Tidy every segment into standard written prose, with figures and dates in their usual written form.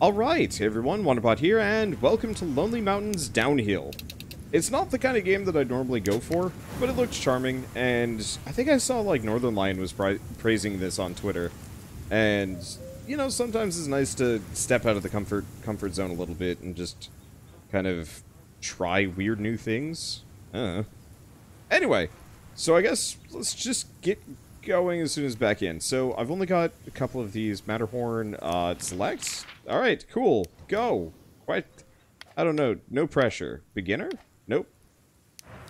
Alright, everyone, Wanderbot here, and welcome to Lonely Mountains Downhill. It's not the kind of game that I normally go for, but it looks charming, and I think I saw, like, Northern Lion was praising this on Twitter. And, you know, sometimes it's nice to step out of the comfort zone a little bit and just kind of try weird new things. I don't know. Anyway, so I guess let's just get going as soon as back in. So I've only got a couple of these Matterhorn selects. All right, cool. Go. Quite. I don't know. No pressure. Beginner? Nope.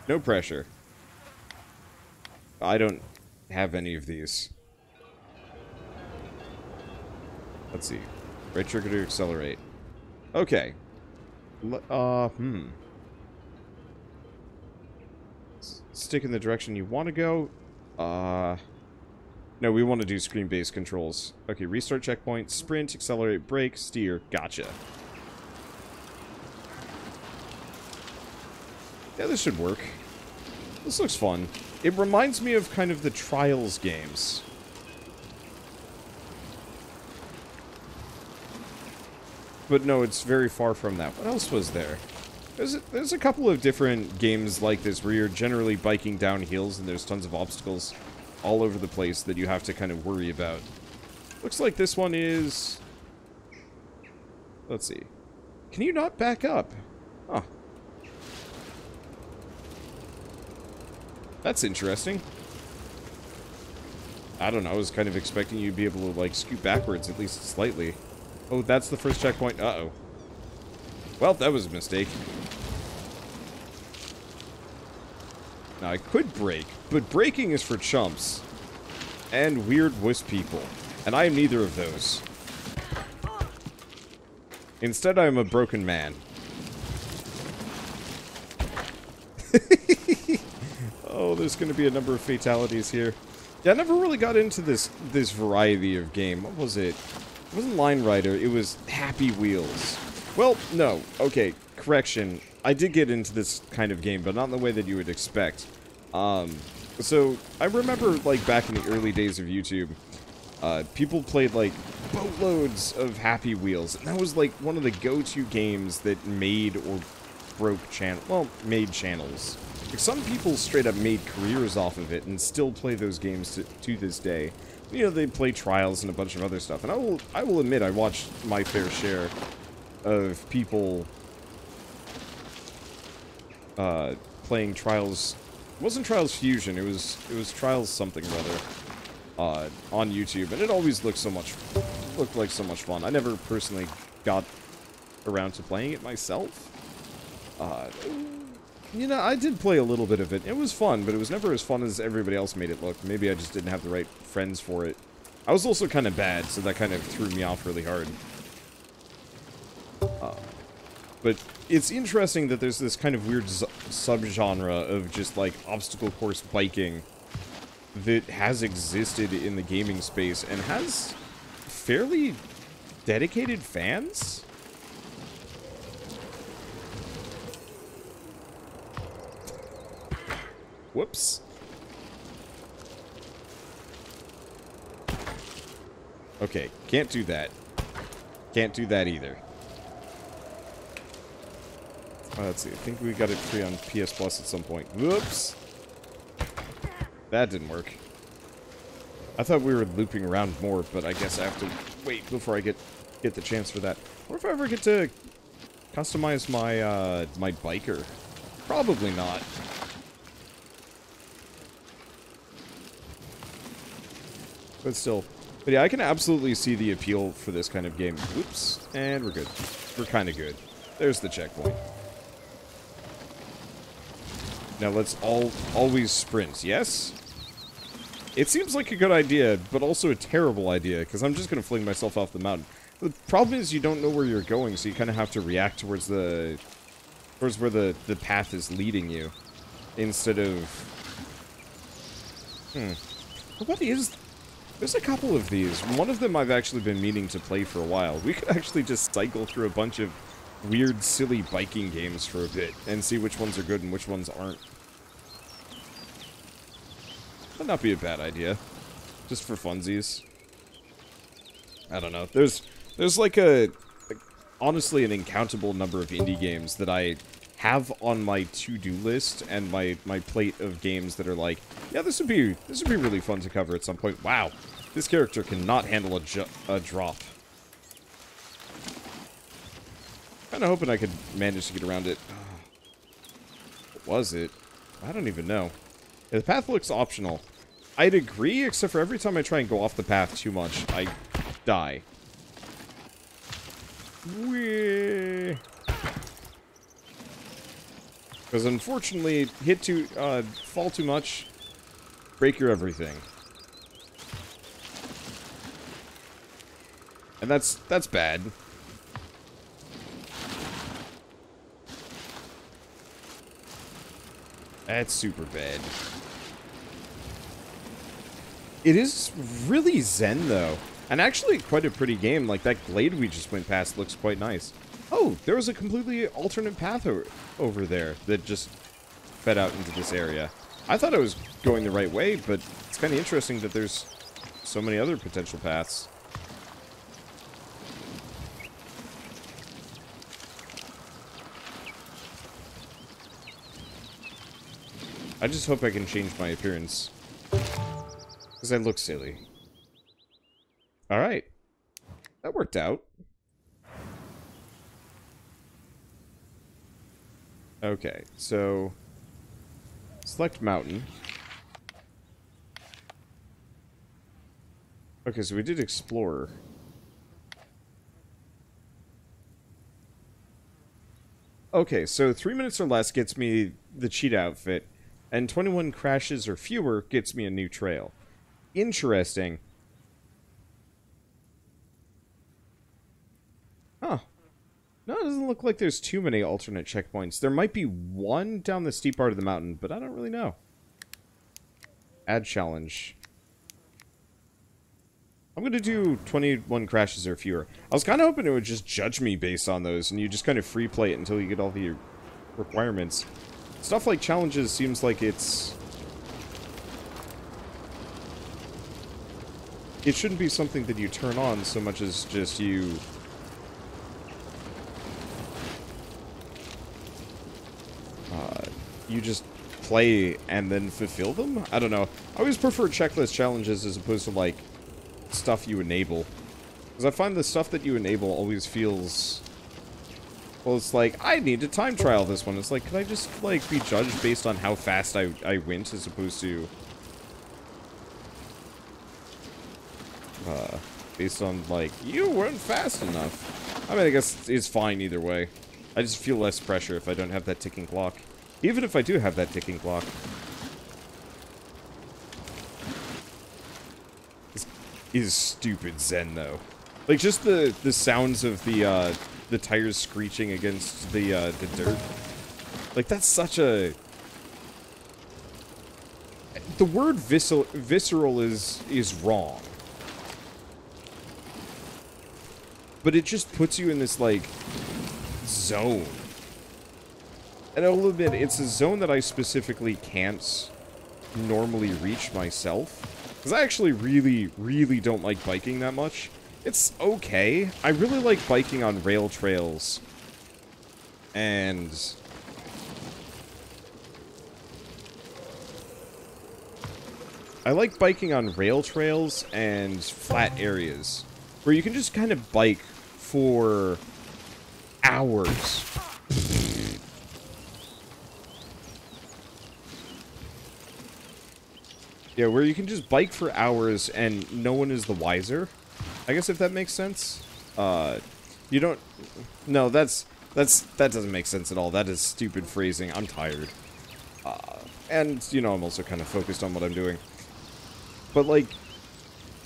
No pressure. I don't have any of these. Let's see. Right trigger to accelerate. Okay. Stick in the direction you want to go. No, we want to do screen-based controls. Okay, restart checkpoint, sprint, accelerate, brake, steer. Gotcha. Yeah, this should work. This looks fun. It reminds me of kind of the Trials games. But no, it's very far from that. What else was there? There's a couple of different games like this where you're generally biking down hills and there's tons of obstacles all over the place that you have to kind of worry about. Looks like this one is... Let's see. Can you not back up? Huh. That's interesting. I don't know, I was kind of expecting you to be able to, like, scoot backwards at least slightly. Oh, that's the first checkpoint. Uh-oh. Well, that was a mistake. Now, I could brake, but braking is for chumps. And weird wisp people. And I am neither of those. Instead, I am a broken man. Oh, there's going to be a number of fatalities here. Yeah, I never really got into this variety of game. What was it? It wasn't Line Rider, it was Happy Wheels. Well, no. Okay, correction. I did get into this kind of game, but not in the way that you would expect. So, I remember, like, back in the early days of YouTube, people played, like, boatloads of Happy Wheels. And that was, like, one of the go-to games that made or broke channels. Well, made channels. Like, some people straight up made careers off of it and still play those games to this day. You know, they play Trials and a bunch of other stuff. And I will admit, I watched my fair share of people... playing Trials. It wasn't Trials Fusion, it was Trials something or other on YouTube, and it always looked like so much fun. I never personally got around to playing it myself. You know, I did play a little bit of it. It was fun, but it was never as fun as everybody else made it look. Maybe I just didn't have the right friends for it. I was also kind of bad, so that kind of threw me off really hard. But it's interesting that there's this kind of weird subgenre of just, like, obstacle course biking that has existed in the gaming space and has fairly dedicated fans? Whoops. Okay, can't do that. Can't do that either. Let's see, I think we got it free on PS Plus at some point. Whoops! That didn't work. I thought we were looping around more, but I guess I have to wait before I get the chance for that. Or if I ever get to customize my, my biker. Probably not. But still. But yeah, I can absolutely see the appeal for this kind of game. Whoops. And we're good. We're kind of good. There's the checkpoint. Now let's always sprint, yes? It seems like a good idea, but also a terrible idea, because I'm just going to fling myself off the mountain. The problem is you don't know where you're going, so you kind of have to react towards where the path is leading you. Instead of... What is... There's a couple of these. One of them I've actually been meaning to play for a while. We could actually just cycle through a bunch of weird, silly biking games for a bit and see which ones are good and which ones aren't. That'd not be a bad idea. Just for funsies. I don't know. There's like a honestly an uncountable number of indie games that I have on my to-do list and my plate of games that are like, yeah, this would be really fun to cover at some point. Wow, this character cannot handle a drop. Kind of hoping I could manage to get around it. What was it? I don't even know. Yeah, the path looks optional. I'd agree, except for every time I try and go off the path too much, I die. Whee! Because unfortunately, fall too much, break your everything, and that's bad. That's super bad. It is really zen though, and actually quite a pretty game. Like that glade we just went past looks quite nice. Oh, there was a completely alternate path over there that just fed out into this area. I thought I was going the right way, but it's kind of interesting that there's so many other potential paths. I just hope I can change my appearance, because I look silly. Alright. That worked out. Okay, so select mountain. Okay, so we did explorer. Okay, so 3 minutes or less gets me the cheat outfit, and 21 crashes or fewer gets me a new trail. Interesting. Huh. No, it doesn't look like there's too many alternate checkpoints. There might be one down the steep part of the mountain, but I don't really know. Add challenge. I'm going to do 21 crashes or fewer. I was kind of hoping it would just judge me based on those, and you just kind of free play it until you get all the requirements. Stuff like challenges seems like it's... it shouldn't be something that you turn on so much as just you... you just play and then fulfill them? I don't know. I always prefer checklist challenges as opposed to, like, stuff you enable. Because I find the stuff that you enable always feels... well, it's like, I need to time trial this one. It's like, could I just, like, be judged based on how fast I went as opposed to... based on, like, you weren't fast enough. I mean, I guess it's fine either way. I just feel less pressure if I don't have that ticking clock. Even if I do have that ticking clock. This is stupid zen, though. Like, just the sounds of the tires screeching against the dirt. Like, that's such a... the word visceral is wrong. But it just puts you in this, like, zone. And I'll admit, it's a zone that I specifically can't normally reach myself. Because I actually really, really don't like biking that much. It's okay. I really like biking on rail trails. And... I like biking on rail trails and flat areas, where you can just kind of bike for hours. Yeah, where you can just bike for hours and no one is the wiser. I guess if that makes sense. You don't... no, that doesn't make sense at all. That is stupid phrasing. I'm tired. And, you know, I'm also kind of focused on what I'm doing. But, like,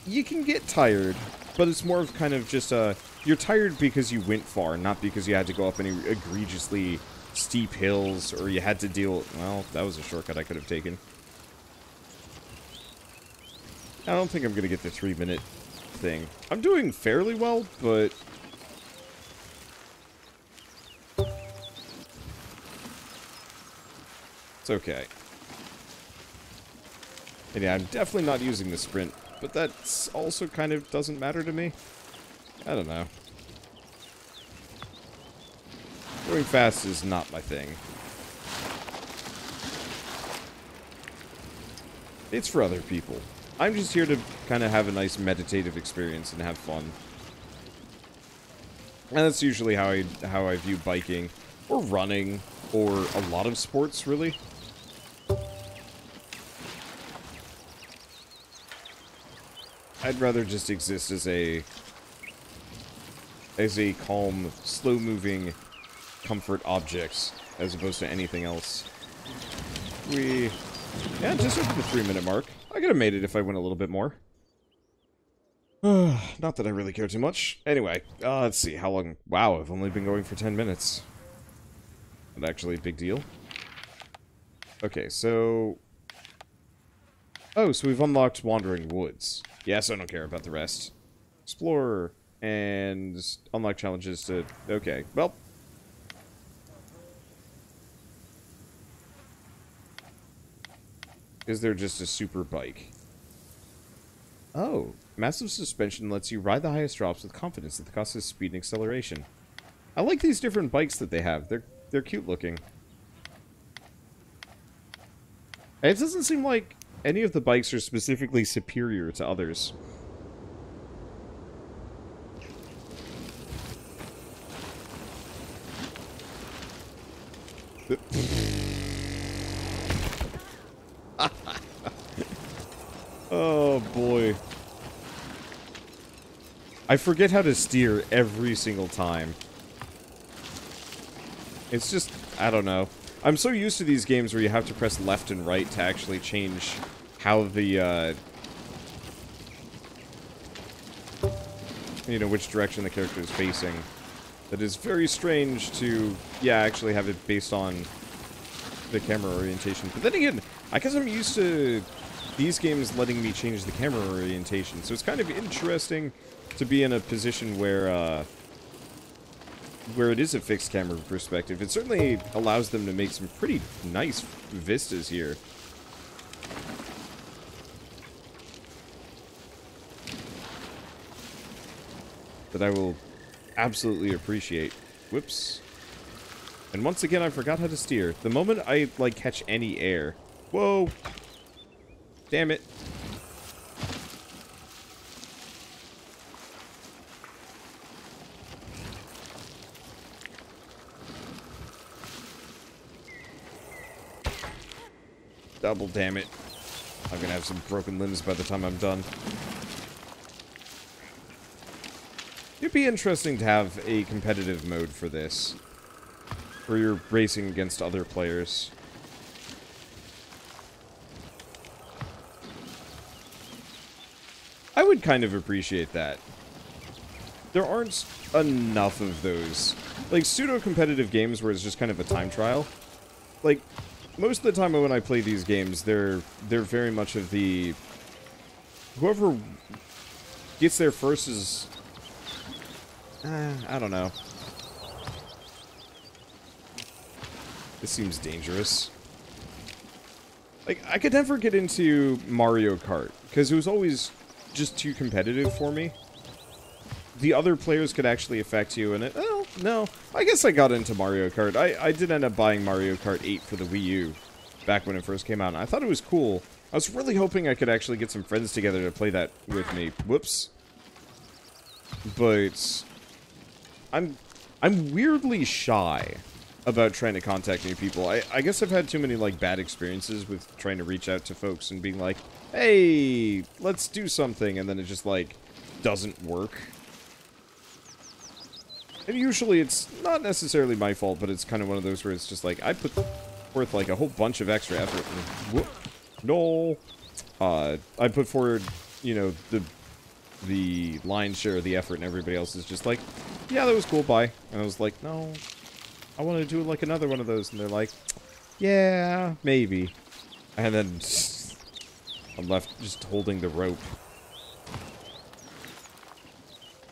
you can get tired, but it's more of kind of just a... you're tired because you went far, not because you had to go up any egregiously steep hills or you had to deal... well, that was a shortcut I could have taken. I don't think I'm going to get the 3-minute thing. I'm doing fairly well, but... it's okay. And yeah, I'm definitely not using the sprint, but that's also kind of doesn't matter to me. I don't know. Going fast is not my thing. It's for other people. I'm just here to kind of have a nice meditative experience and have fun. And that's usually how I view biking, or running, or a lot of sports, really. I'd rather just exist as a calm, slow-moving comfort object, as opposed to anything else. Yeah, just over the 3-minute mark. I could have made it if I went a little bit more. Not that I really care too much. Anyway, let's see how long... Wow, I've only been going for 10 minutes. Not actually a big deal. Okay, so... Oh, so we've unlocked Wandering Woods. Yes, I don't care about the rest. Explore and unlock challenges to... Okay, well... Is there just a super bike? Oh, massive suspension lets you ride the highest drops with confidence at the cost of speed and acceleration. I like these different bikes that they have. They're cute looking. And it doesn't seem like any of the bikes are specifically superior to others. Oh boy. I forget how to steer every single time. It's just, I don't know. I'm so used to these games where you have to press left and right to actually change how the, you know, which direction the character is facing. That is very strange to, yeah, actually have it based on the camera orientation. But then again, I guess I'm used to these games letting me change the camera orientation, so it's kind of interesting to be in a position where it is a fixed camera perspective. It certainly allows them to make some pretty nice vistas here. That I will absolutely appreciate. Whoops. And once again, I forgot how to steer. The moment I, like, catch any air... Whoa! Damn it. Double damn it. I'm gonna have some broken limbs by the time I'm done. It'd be interesting to have a competitive mode for this, where you're racing against other players. I would kind of appreciate that. There aren't enough of those. Like, pseudo-competitive games where it's just kind of a time trial. Like, most of the time when I play these games, they're very much of the... Whoever gets there first is... I don't know. This seems dangerous. Like, I could never get into Mario Kart, because it was always... just too competitive for me. The other players could actually affect you, and it... Well, no. I guess I got into Mario Kart. I did end up buying Mario Kart 8 for the Wii U back when it first came out, and I thought it was cool. I was really hoping I could actually get some friends together to play that with me. Whoops. But... I'm weirdly shy about trying to contact new people. I guess I've had too many, like, bad experiences with trying to reach out to folks and being like, hey, let's do something, and then it just, like, doesn't work. And usually it's not necessarily my fault, but it's kind of one of those where it's just like, I put forth, like, a whole bunch of extra effort and, whoop, no. I put forward, you know, the lion's share of the effort, and everybody else is just like, yeah, that was cool, bye. And I was like, no, I want to do, like, another one of those, and they're like, yeah, maybe. And then... I'm left just holding the rope.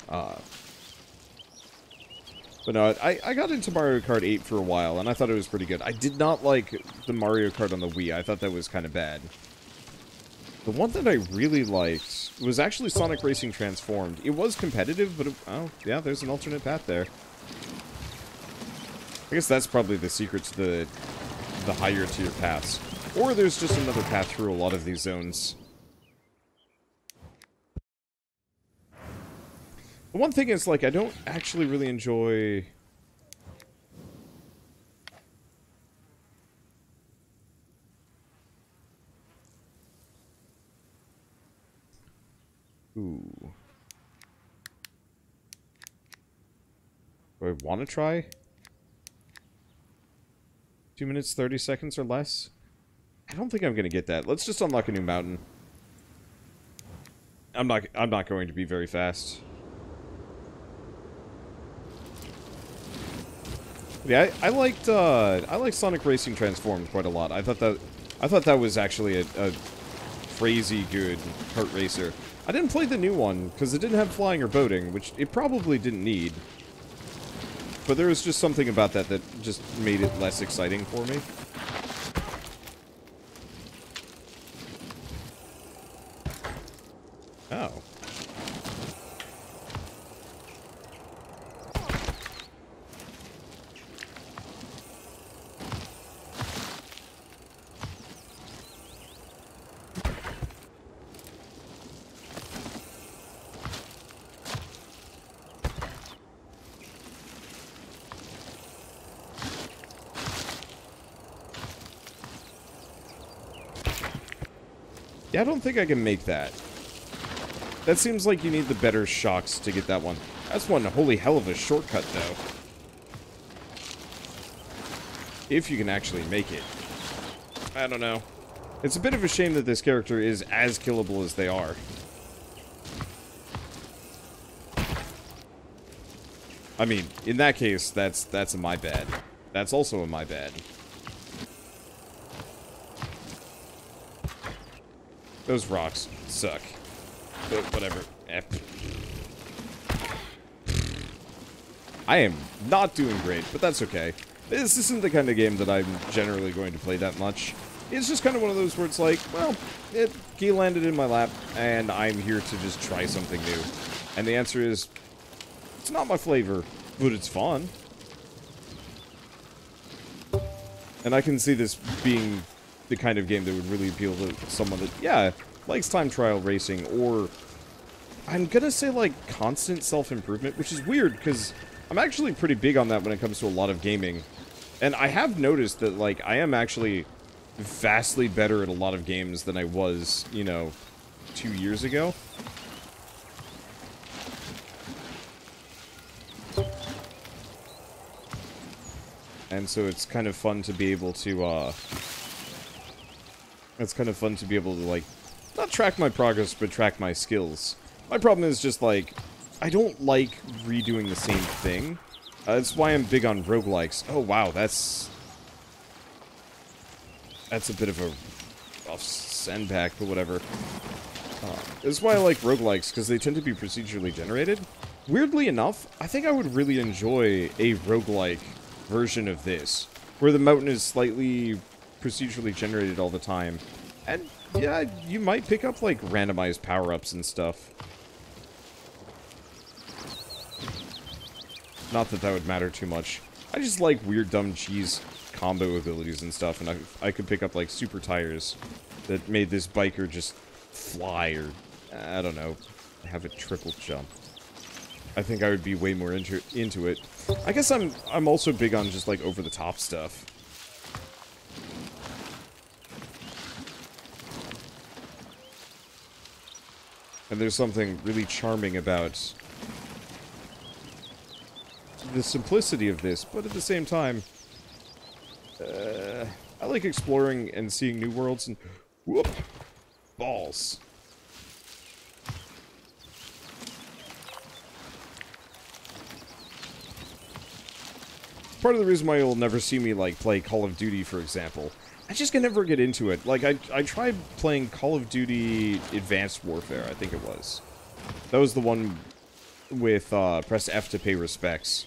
But no, I got into Mario Kart 8 for a while, and I thought it was pretty good. I did not like the Mario Kart on the Wii. I thought that was kind of bad. The one that I really liked was actually Sonic Racing: Transformed. It was competitive, but... oh, yeah, there's an alternate path there. I guess that's probably the secret to the higher tier paths. Or there's just another path through a lot of these zones. The one thing is, like, I don't actually really enjoy... Ooh. Do I want to try? 2 minutes, 30 seconds or less? I don't think I'm going to get that. Let's just unlock a new mountain. I'm not going to be very fast. Yeah, I liked Sonic Racing Transformed quite a lot. I thought that was actually a crazy good kart racer. I didn't play the new one because it didn't have flying or boating, which it probably didn't need. But there was just something about that that just made it less exciting for me. Oh. I don't think I can make that. That seems like you need the better shocks to get that one. That's one holy hell of a shortcut, though. If you can actually make it. I don't know. It's a bit of a shame that this character is as killable as they are. I mean, in that case, that's a my bad. That's also a my bad. Those rocks suck. But whatever. I am not doing great, but that's okay. This isn't the kind of game that I'm generally going to play that much. It's just kind of one of those where it's like, well, it key landed in my lap, and I'm here to just try something new. And the answer is, it's not my flavor, but it's fun. And I can see this being the kind of game that would really appeal to someone that, yeah, likes time trial racing, or I'm gonna say, like, constant self-improvement, which is weird, because I'm actually pretty big on that when it comes to a lot of gaming. And I have noticed that, like, I am actually vastly better at a lot of games than I was, you know, 2 years ago. And so it's kind of fun to be able to, It's kind of fun to be able to, like, not track my progress, but track my skills. My problem is just, like, I don't like redoing the same thing. That's why I'm big on roguelikes. Oh, wow, that's a bit of a rough send back, but whatever. That's why I like roguelikes, because they tend to be procedurally generated. Weirdly enough, I think I would really enjoy a roguelike version of this, where the mountain is slightly procedurally generated all the time. And, yeah, you might pick up, like, randomized power-ups and stuff. Not that that would matter too much. I just like weird, dumb cheese combo abilities and stuff, and I could pick up, like, super tires that made this biker just fly or, I don't know, have a triple jump. I think I would be way more into it. I guess I'm also big on just, like, over-the-top stuff. And there's something really charming about the simplicity of this, but at the same time, I like exploring and seeing new worlds and... Whoop! Balls. Part of the reason why you'll never see me, like, play Call of Duty, for example. I just can never get into it. Like, I tried playing Call of Duty Advanced Warfare, I think it was. That was the one with press F to pay respects.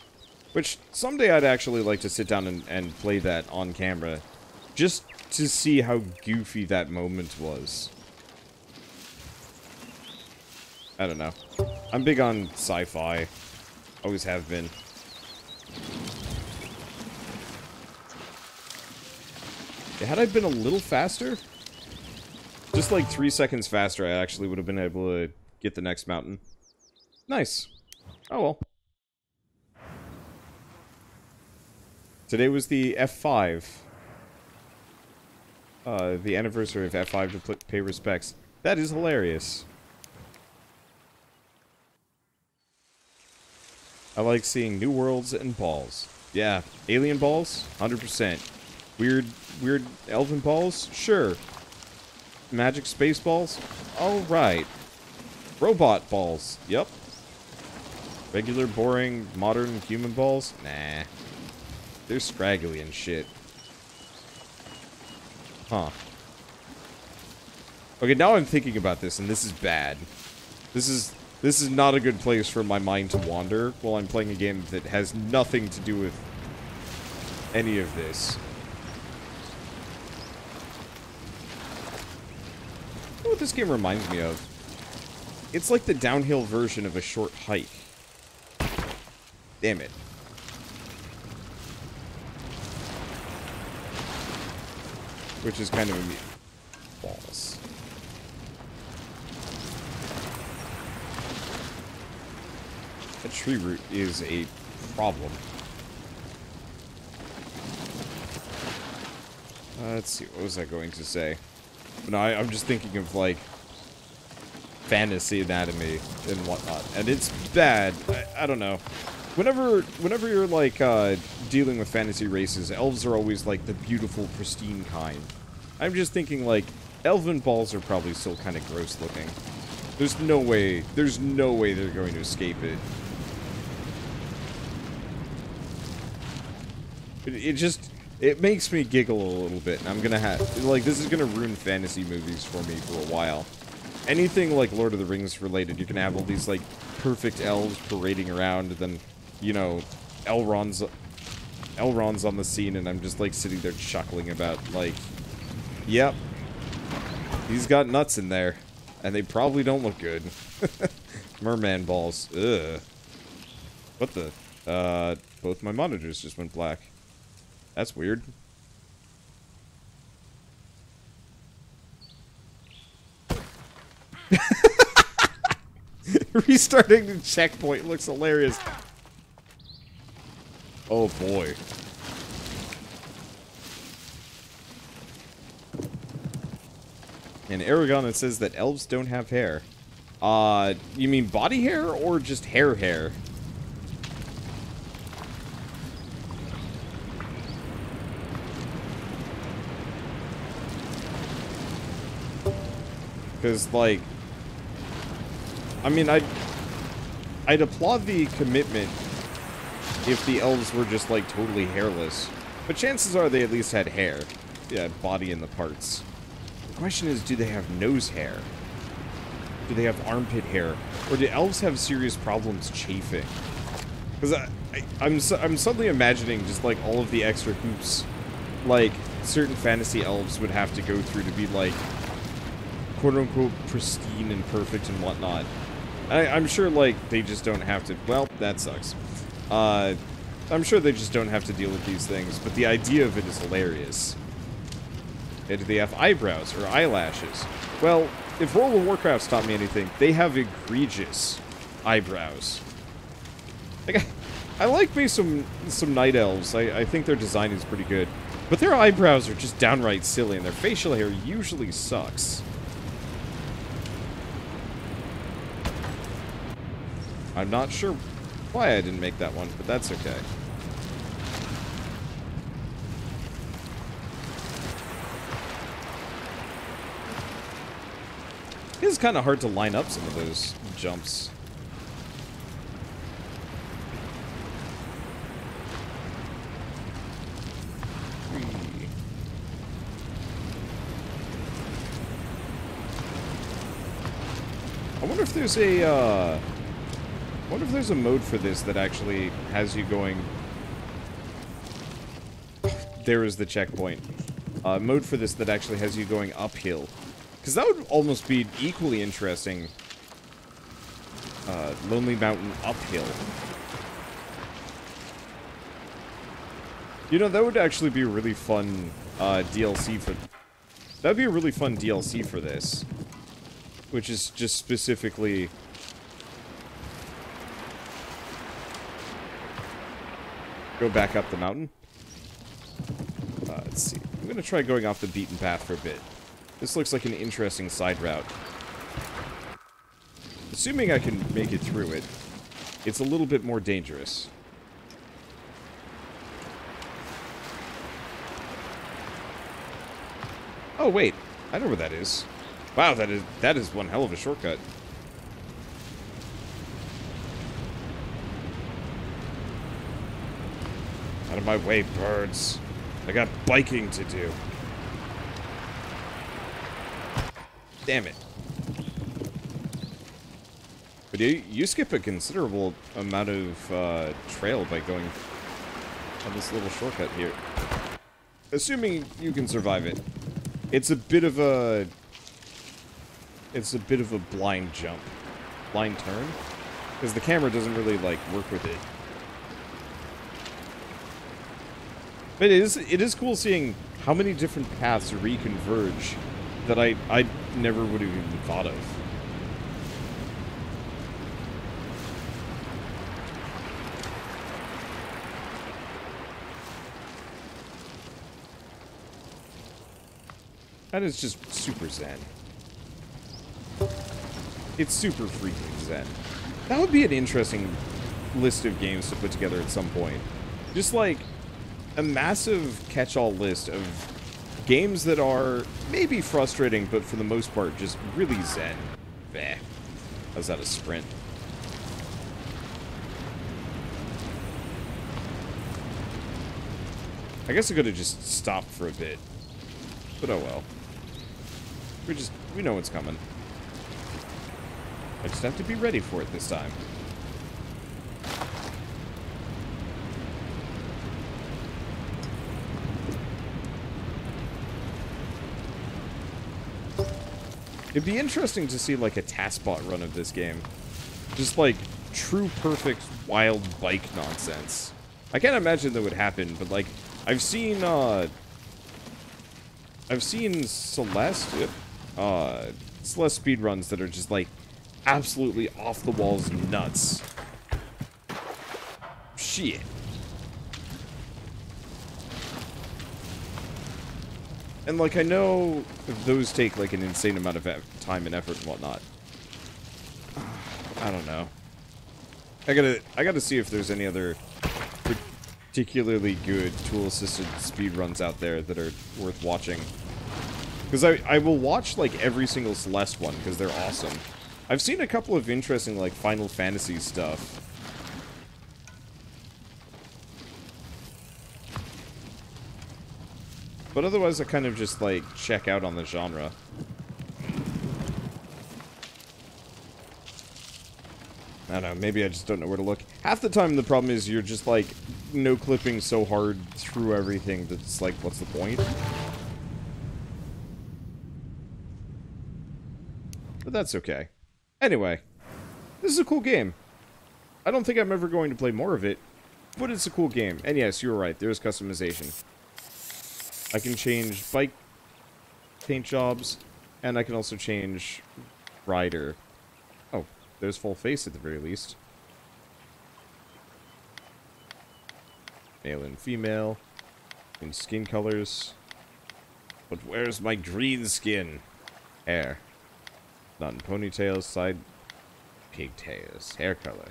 Which, someday I'd actually like to sit down and play that on camera. Just to see how goofy that moment was. I don't know. I'm big on sci-fi. Always have been. Had I been a little faster, just like 3 seconds faster, I actually would have been able to get the next mountain. Nice. Oh well. Today was the F5. The anniversary of F5 to pay respects. That is hilarious. I like seeing new worlds and balls. Yeah, alien balls? 100%. Weird elven balls? Sure. Magic space balls? Alright. Robot balls? Yep. Regular, boring, modern human balls? Nah. They're scraggly and shit. Huh. Okay, now I'm thinking about this, and this is bad. This is not a good place for my mind to wander while I'm playing a game that has nothing to do with any of this. You know what this game reminds me of? It's like the downhill version of A Short Hike. Damn it. Which is kind of immune. Balls. A tree root is a problem. Let's see, what was I going to say? But no, I'm just thinking of, like, fantasy anatomy and whatnot. And it's bad. I don't know. Whenever you're, like, dealing with fantasy races, elves are always, like, the beautiful, pristine kind. I'm just thinking, like, elven balls are probably still kind of gross-looking. There's no way they're going to escape it. It makes me giggle a little bit, and I'm gonna have, like, this is gonna ruin fantasy movies for me for a while. Anything, like, Lord of the Rings related, you can have all these, like, perfect elves parading around, and then, you know, Elrond's on the scene, and I'm just, like, sitting there chuckling about, like, yep, he's got nuts in there, and they probably don't look good. Merman balls, ugh. What the? Both my monitors just went black. That's weird. Restarting the checkpoint looks hilarious. Oh boy. In Aragorn, it says that elves don't have hair. You mean body hair or just hair? Because, like, I mean, I'd applaud the commitment if the elves were just, like, totally hairless. But chances are they at least had hair. Yeah, body in the parts. The question is, do they have nose hair? Do they have armpit hair? Or do elves have serious problems chafing? Because I'm suddenly imagining just, like, all of the extra hoops, like, certain fantasy elves would have to go through to be, like, quote-unquote pristine and perfect and whatnot. I'm sure, like, they just don't have to... Well, that sucks. I'm sure they just don't have to deal with these things, but the idea of it is hilarious. And do they have eyebrows or eyelashes? Well, if World of Warcraft's taught me anything, they have egregious eyebrows. Like, I like me some night elves. I think their design is pretty good. But their eyebrows are just downright silly, and their facial hair usually sucks. I'm not sure why I didn't make that one, but that's okay. It's kind of hard to line up some of those jumps. I wonder if there's a... I wonder if there's a mode for this that actually has you going... There is the checkpoint. A mode for this that actually has you going uphill. Because that would almost be equally interesting. Lonely Mountain Uphill. You know, that would actually be a really fun DLC for... That'd be a really fun DLC for this. Which is just specifically... Go back up the mountain. Let's see. I'm gonna try going off the beaten path for a bit. This looks like an interesting side route. Assuming I can make it through it, it's a little bit more dangerous. Oh wait, I know where that is. Wow, that is one hell of a shortcut. Out of my way, birds. I got biking to do. Damn it. But you skip a considerable amount of trail by going on this little shortcut here. Assuming you can survive it. It's a bit of a blind jump. Blind turn? Because the camera doesn't really, like, work with it. But it is cool seeing how many different paths reconverge that I never would have even thought of. That is just super zen. It's super freaking zen. That would be an interesting list of games to put together at some point. Just like a massive catch-all list of games that are maybe frustrating, but for the most part just really zen. Bleh. I was at a sprint. I guess I could have just stopped for a bit. But oh well. We know what's coming. I just have to be ready for it this time. It'd be interesting to see, like, a taskbot run of this game. Just, like, true perfect wild bike nonsense. I can't imagine that would happen, but, like, I've seen Celeste... Celeste speedruns that are just, like, absolutely off-the-walls nuts. Shit. And, like, I know those take, like, an insane amount of time and effort and whatnot. I don't know. I gotta see if there's any other particularly good tool-assisted speedruns out there that are worth watching. Because I will watch, like, every single Celeste one, because they're awesome. I've seen a couple of interesting, like, Final Fantasy stuff. But otherwise, I kind of just, like, check out on the genre. I don't know, maybe I just don't know where to look. Half the time, the problem is you're just, like, no-clipping so hard through everything that it's like, what's the point? But that's okay. Anyway, this is a cool game. I don't think I'm ever going to play more of it, but it's a cool game. And yes, you're right, there's customization. I can change bike paint jobs, and I can also change rider. Oh, there's full face at the very least. Male and female, in skin colors. But where's my green skin? Hair. Not in ponytails, side pigtails, hair color.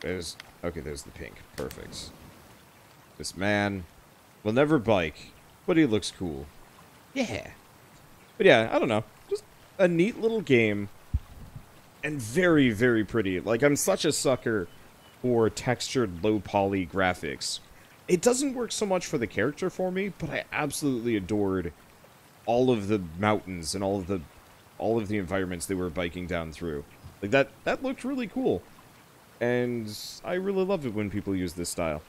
There's, okay, there's the pink, perfect. This man will never bike, but he looks cool. Yeah. But yeah, I don't know, just a neat little game, and very, very pretty. Like, I'm such a sucker for textured, low-poly graphics. It doesn't work so much for the character for me, but I absolutely adored all of the mountains and all of the environments they were biking down through. Like, that looked really cool. And I really loved it when people use this style.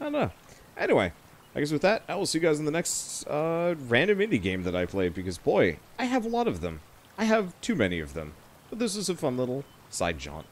I don't know. Anyway, I guess with that, I will see you guys in the next random indie game that I play, because, boy, I have a lot of them. I have too many of them. But this is a fun little side jaunt.